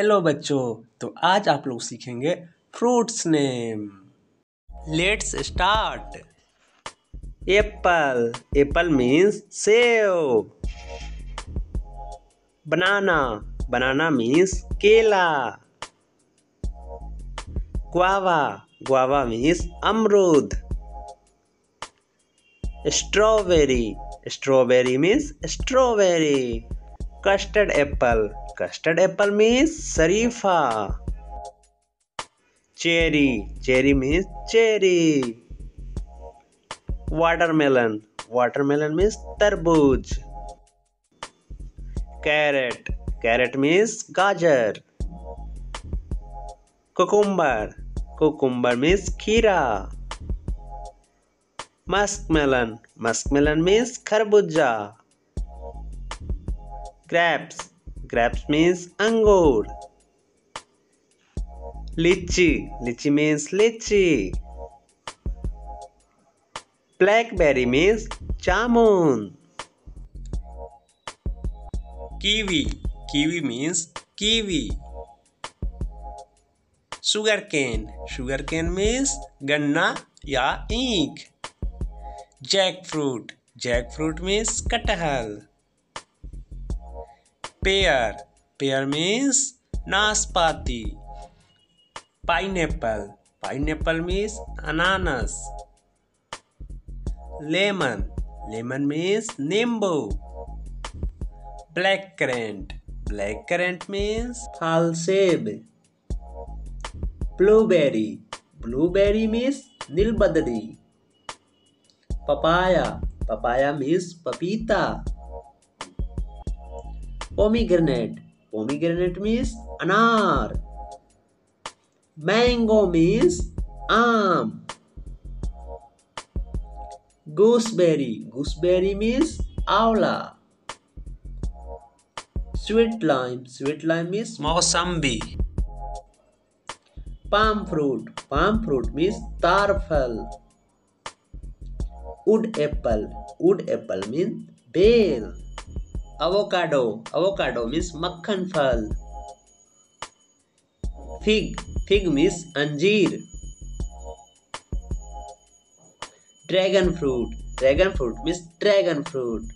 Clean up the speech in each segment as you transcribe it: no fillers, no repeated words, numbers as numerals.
Hello बच्चों, तो आज आप लोग सीखेंगे fruits name. Let's start. Apple. Apple means सेव। बनाना। बनाना मीन्स केला। गुआवा। गुआवा मीन्स अमरूद। Strawberry. Strawberry means strawberry. Custard apple. Custard apple means शरीफा। Cherry. Cherry means cherry. Watermelon. Watermelon means तरबूज। कैरेट। कैरेट मीन्स गाजर। Cucumber. Cucumber means खीरा। Muskmelon. Muskmelon means खरबूजा। Grapes. Grapes means अंगूर। Lychee. Lychee means लीची। Blackberry means जामुन। Kiwi. Kiwi means kiwi. Sugar cane. Sugar cane means गन्ना या ईख। Jackfruit. Jackfruit means कटहल। पेयर। पेयर मीन्स नाशपाती। पाइनएप्पल। पाइनएप्पल मीन्स अनानास। लेमन। लेमन मीन्स नींबू। Black currant. Black currant means फल सेब। ब्लूबेरी। ब्लूबेरी मीन्स नीलबदरी। पपाया। पपाया मीन्स पपीता। पोमीग्रेनेट। पोमीग्रेनेट मीन्स अनार। मैंगो मीन्स आम। गूसबेरी। गूसबेरी मीन्स आंवला। Sweet lime. Sweet lime means मौसम्बी। Palm fruit. Palm fruit means तार फल। Wood apple. Wood apple means बेल। अवोकाडो। अवोकाडो मीन्स मक्खन फल। फिग। फिग मीन्स अंजीर। Dragon fruit. Dragon fruit means dragon fruit.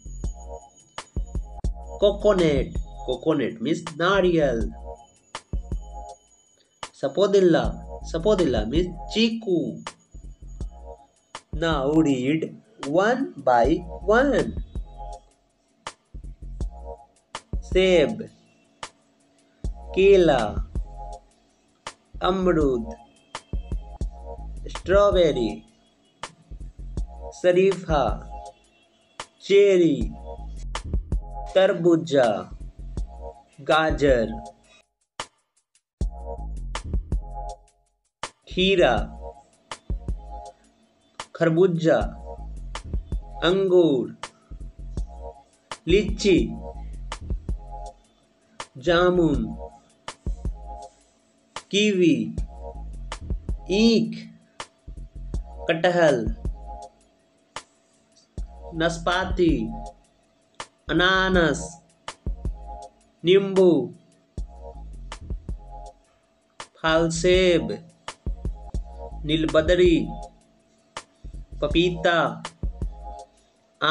Coconut. Coconut means नारियल। Sapodilla. Sapodilla means चीकू। Now read one by one. सेब, केला, अमरूद, स्ट्रॉबेरी, शरीफा, चेरी, तरबूजा, गाजर, खीरा, खरबूजा, अंगूर, लीची, जामुन, कीवी, ईख, कटहल, नाशपाती, अनानास, नींबू, फल सेब, नीलबदरी, पपीता,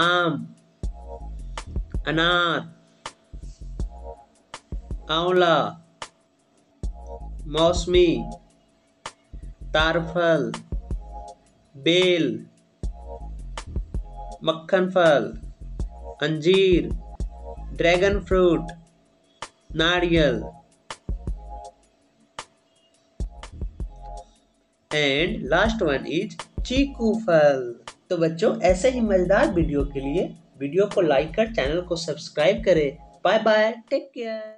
आम, अनार, आंवला, मौसमी, तारफल, बेल, मक्खन फल, अंजीर, ड्रैगन फ्रूट, नारियल। एंड लास्ट वन इज चीकू फल। तो बच्चों, ऐसे ही मजेदार वीडियो के लिए वीडियो को लाइक कर चैनल को सब्सक्राइब करें। Bye bye, take care.